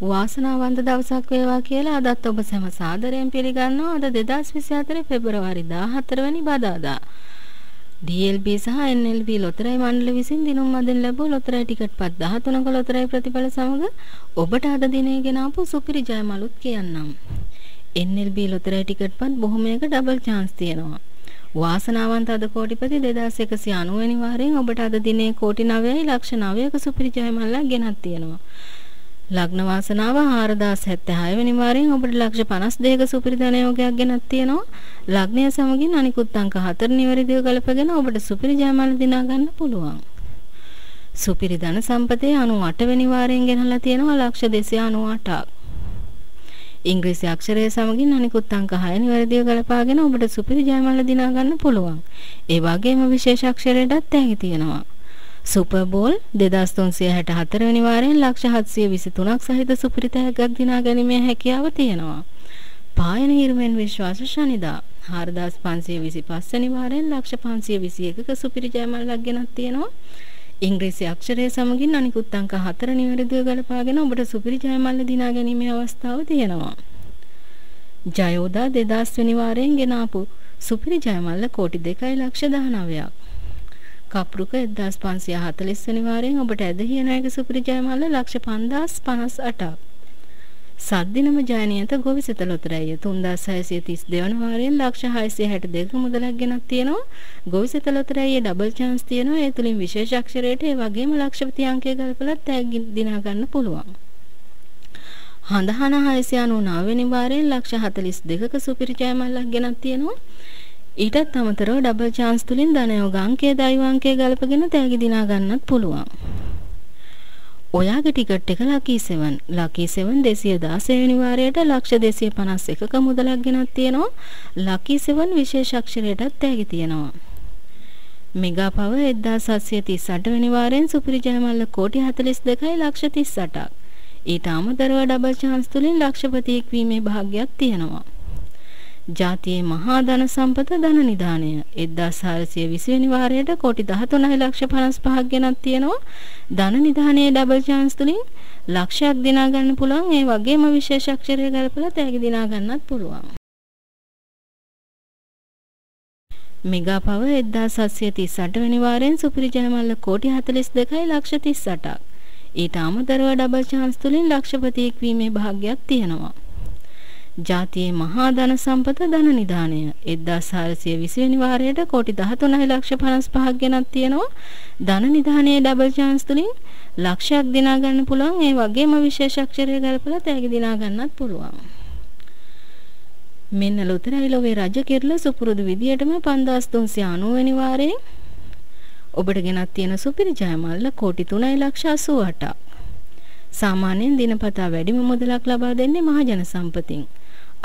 වාසනාවන්ත දවසක් වේවා කියලා අදත් ඔබ සැම සාදරයෙන් පිළිගන්නවා. අද 2024 පෙබරවාරි 14 වෙනි බදාදා DLB සහ NLB ලොතරැයි මණ්ඩල විසින් දිනුම් මදින් ලැබූ ලොතරැයි ටිකට් පත් 13ක ලොතරැයි ප්‍රතිඵල සමග ඔබට අද දිනේ ගෙනාපු සුපිරි ජයමලුත් කියන්නම්. NLB ලොතරැයි ටිකට් පත් බොහොමයක ඩබල් chance තියෙනවා. වාසනාවන්ත අද කෝටිපති 2190 වෙනි වාරයෙන් ඔබට අද දිනේ කෝටි 9.9ක සුපිරි ජයමල්ලක් ගෙනත් තියෙනවා. लग्न वासनाव 4076 वेनि वारෙන් ඔබට ලක්ෂ 52ක සුපිරි ධනයෝගයක් ගෙනත් තියෙනවා. ලග්නය සමගින් අනිකුත් අංක 4 නිවැරදිව ගලපගෙන ඔබට සුපිරි ජයමාන දිනා ගන්න පුළුවන්. සුපිරි ධන සම්පතේ 98 වෙනි වාරෙන් ගෙනහලා තියෙනවා ලක්ෂ 298ක්. ඉංග්‍රීසි අක්ෂරය සමගින් අනිකුත් අංක 6 නිවැරදිව ගලපාගෙන ඔබට සුපිරි ජයමාන දිනා ගන්න පුළුවන්. ඒ වගේම විශේෂ අක්ෂරයටත් ඇහි තියෙනවා. सुपर बोल 2364 वेनि वारෙන් ලක්ෂ 723ක් සහිත සුපිරි තෑග්ගක් දිනා ගැනීමේ හැකියාව තියෙනවා. පායන හිරුවෙන් විශ්වාස ශනිදා 4525 වෙනි වාරෙන් ලක්ෂ 521ක සුපිරි ජයමල්ලක් ගෙනත් තියෙනවා. ඉංග්‍රීසි අක්ෂරය සමගින් අනිකුත් අංක 4 නිවැරදිව ගලපාගෙන ඔබට සුපිරි ජයමල්ල දිනා ගැනීමේ අවස්ථාව තියෙනවා. ජයෝදා 2000 වෙනි වාරෙන් ගෙනාපු සුපිරි ජයමල්ල කෝටි 2.19ක්. කප්රුක 1540 වෙනි වාරෙන් ඔබට ඇදහිය නොහැකි සුපිරි ජයමාල ලක්ෂ 5058ක්. සද්දිනම ජයනියත ගොවිසෙත ලොතරැය 3632 වෙනි වාරෙන් ලක්ෂ 662ක මුදලක් ගෙනත් තියෙනවා. ගොවිසෙත ලොතරැයේ ඩබල් chance තියෙනවා. ඒ තුලින් විශේෂ අක්ෂරයට ඒ වගේම ලක්ෂපති අංකය ගලපලා තෑග්ග දිනා ගන්න පුළුවන්. හඳහන 699 වෙනි වාරෙන් ලක්ෂ 42ක සුපිරි ජයමාලක් ගෙනත් තියෙනවා. ඊටත් අමතරව ඩබල් chance තුලින් ධනයෝග අංකය දෛව අංකය ගලපගෙන තෑගි දිනා ගන්නත් පුළුවන්. ඔයාගේ ටිකට් එක ලකී 7 216 වෙනි වාරයට ලක්ෂ 251ක මුදලක් ගෙනත් තියෙනවා. ලකී 7 විශේෂ අක්ෂරයටත් තෑගි තියෙනවා. මෙගා පවර් 1738 වෙනි වාරෙන් සුපිරි ජයමල්ල කෝටි 42යි ලක්ෂ 38ක්. ඊට අමතරව ඩබල් chance තුලින් ලක්ෂපතියෙක් වීමේ භාග්‍යයක් තියෙනවා. ජාතියේ මහා ධන සම්පත ධන නිධානය 1420 වෙනි වාරයට කෝටි 13.55ක් ගෙනත් තියෙනවා. ධන නිධානයේ ඩබල් chance තුලින් ලක්ෂයක් දිනා ගන්න පුළුවන්. ඒ වගේම විශේෂ අක්ෂරය ගලපලා තෑගි දිනා ගන්නත් පුළුවන්. මෙගා පවර් 1738 වෙනි වාරයෙන් සුපිරි ජයමල්ල කෝටි 42.38ක්. ඊට අමතරව ඩබල් chance තුලින් ලක්ෂපතියෙක් වීමේ භාග්‍යයක් තියෙනවා. ජාතියේ මහා ධන සම්පත ධන නිධානය 1420 වෙනි වාරයට කෝටි 13.55ක් ගෙනත් තියෙනවා. ධන නිධානයේ ඩබල් chance තුලින් ලක්ෂයක් දිනා ගන්න පුළුවන්. ඒ වගේම විශේෂ අක්ෂරය ගලපලා තෑගි දිනා ගන්නත් පුළුවන්. මෙන්න ලොතරැයි ලෝවේ රජ කෙරළ සුපුරුදු විදියටම 5390 වෙනි වාරයෙන් ඔබට ගෙනත් තියෙන සුපිරි ජයමල්ල කෝටි 3.88ක්. සාමාන්‍යයෙන් දිනපතා වැඩිම මුදලක් ලබා දෙන්නේ මහජන සම්පතින්.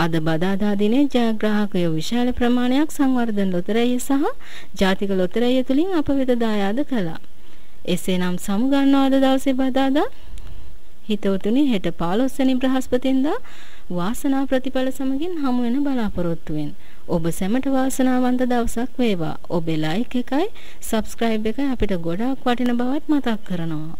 අද බදාදා දිනේ ජයග්‍රාහකයෝ විශාල ප්‍රමාණයක් සංවර්ධන ලොතරැය සහ ජාතික ලොතරැය තුලින් අප වෙත දායාද කළා. එසේනම් සමුගන්නවා අද දවසේ බදාදා හිතවතුනි හෙට 15 වෙනි බ්‍රහස්පතින්දා වාසනා ප්‍රතිඵල සමගින් හමු වෙන බලාපොරොත්තුෙන් ඔබ සැමට වාසනාවන්ත දවසක් වේවා. ඔබේ like එකයි subscribe එකයි අපිට ගොඩාක් වටින බවත් මතක් කරනවා.